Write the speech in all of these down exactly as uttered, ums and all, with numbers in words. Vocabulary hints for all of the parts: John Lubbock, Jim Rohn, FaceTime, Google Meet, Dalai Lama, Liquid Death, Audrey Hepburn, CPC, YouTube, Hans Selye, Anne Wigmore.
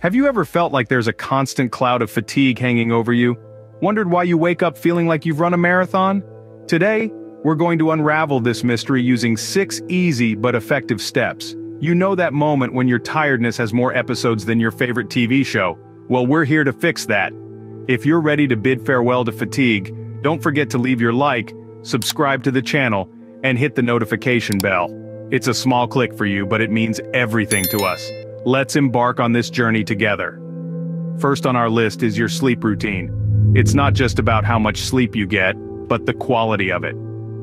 Have you ever felt like there's a constant cloud of fatigue hanging over you? Wondered why you wake up feeling like you've run a marathon? Today, we're going to unravel this mystery using six easy but effective steps. You know that moment when your tiredness has more episodes than your favorite T V show? Well, we're here to fix that. If you're ready to bid farewell to fatigue, don't forget to leave your like, subscribe to the channel, and hit the notification bell. It's a small click for you, but it means everything to us. Let's embark on this journey together. First on our list is your sleep routine. It's not just about how much sleep you get, but the quality of it.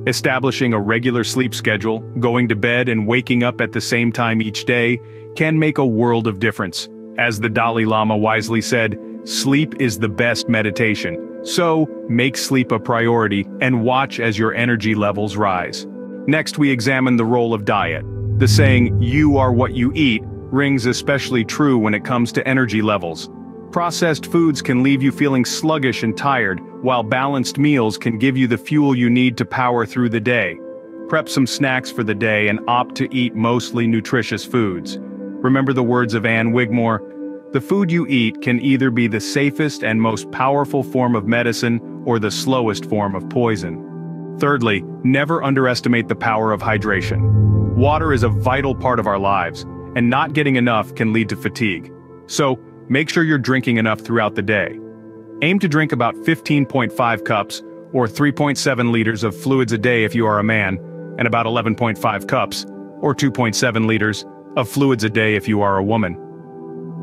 Establishing a regular sleep schedule, going to bed and waking up at the same time each day, can make a world of difference. As the Dalai Lama wisely said, sleep is the best meditation. So, make sleep a priority and watch as your energy levels rise. Next, we examine the role of diet. The saying, "You are what you eat," rings especially true when it comes to energy levels. Processed foods can leave you feeling sluggish and tired, while balanced meals can give you the fuel you need to power through the day. Prep some snacks for the day and opt to eat mostly nutritious foods. Remember the words of Anne Wigmore, "The food you eat can either be the safest and most powerful form of medicine or the slowest form of poison." Thirdly, never underestimate the power of hydration. Water is a vital part of our lives, and not getting enough can lead to fatigue. So, make sure you're drinking enough throughout the day. Aim to drink about fifteen point five cups, or three point seven liters of fluids a day if you are a man, and about eleven point five cups, or two point seven liters, of fluids a day if you are a woman.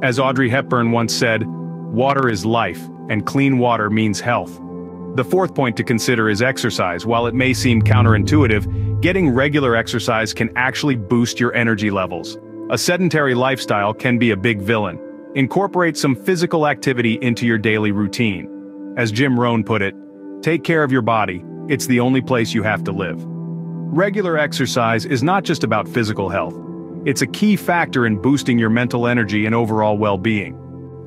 As Audrey Hepburn once said, "Water is life, and clean water means health." The fourth point to consider is exercise. While it may seem counterintuitive, getting regular exercise can actually boost your energy levels. A sedentary lifestyle can be a big villain. Incorporate some physical activity into your daily routine. As Jim Rohn put it, "Take care of your body, it's the only place you have to live." Regular exercise is not just about physical health. It's a key factor in boosting your mental energy and overall well-being.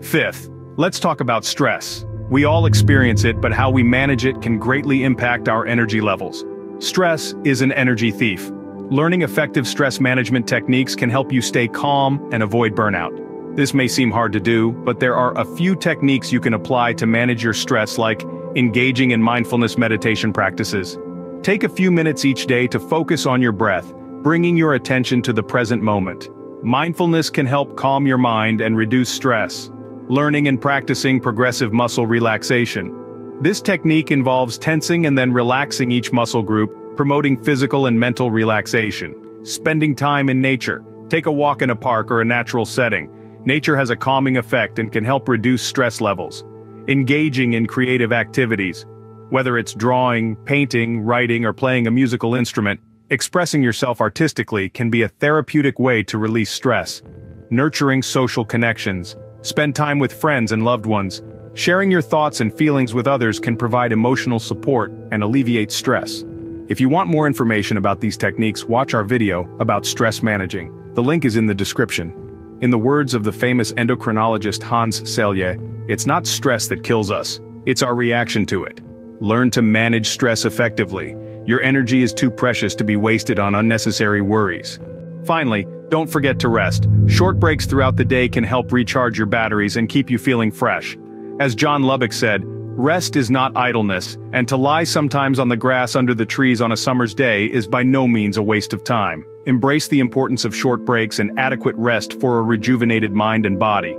Fifth, let's talk about stress. We all experience it, but how we manage it can greatly impact our energy levels. Stress is an energy thief. Learning effective stress management techniques can help you stay calm and avoid burnout. This may seem hard to do, but there are a few techniques you can apply to manage your stress, like engaging in mindfulness meditation practices. Take a few minutes each day to focus on your breath, bringing your attention to the present moment. Mindfulness can help calm your mind and reduce stress. Learning and practicing progressive muscle relaxation. This technique involves tensing and then relaxing each muscle group, promoting physical and mental relaxation. Spending time in nature. Take a walk in a park or a natural setting. Nature has a calming effect and can help reduce stress levels. Engaging in creative activities. Whether it's drawing, painting, writing, or playing a musical instrument, expressing yourself artistically can be a therapeutic way to release stress. Nurturing social connections. Spend time with friends and loved ones. Sharing your thoughts and feelings with others can provide emotional support and alleviate stress. If you want more information about these techniques, watch our video about stress managing. The link is in the description. In the words of the famous endocrinologist Hans Selye, "It's not stress that kills us, it's our reaction to it." Learn to manage stress effectively. Your energy is too precious to be wasted on unnecessary worries. Finally, don't forget to rest. Short breaks throughout the day can help recharge your batteries and keep you feeling fresh. As John Lubbock said, "Rest is not idleness, and to lie sometimes on the grass under the trees on a summer's day is by no means a waste of time." Embrace the importance of short breaks and adequate rest for a rejuvenated mind and body.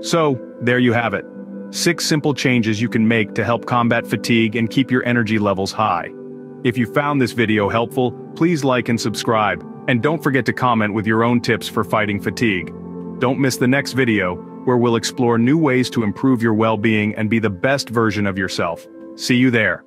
So, there you have it. Six simple changes you can make to help combat fatigue and keep your energy levels high. If you found this video helpful, please like and subscribe, and don't forget to comment with your own tips for fighting fatigue. Don't miss the next video, where we'll explore new ways to improve your well-being and be the best version of yourself. See you there.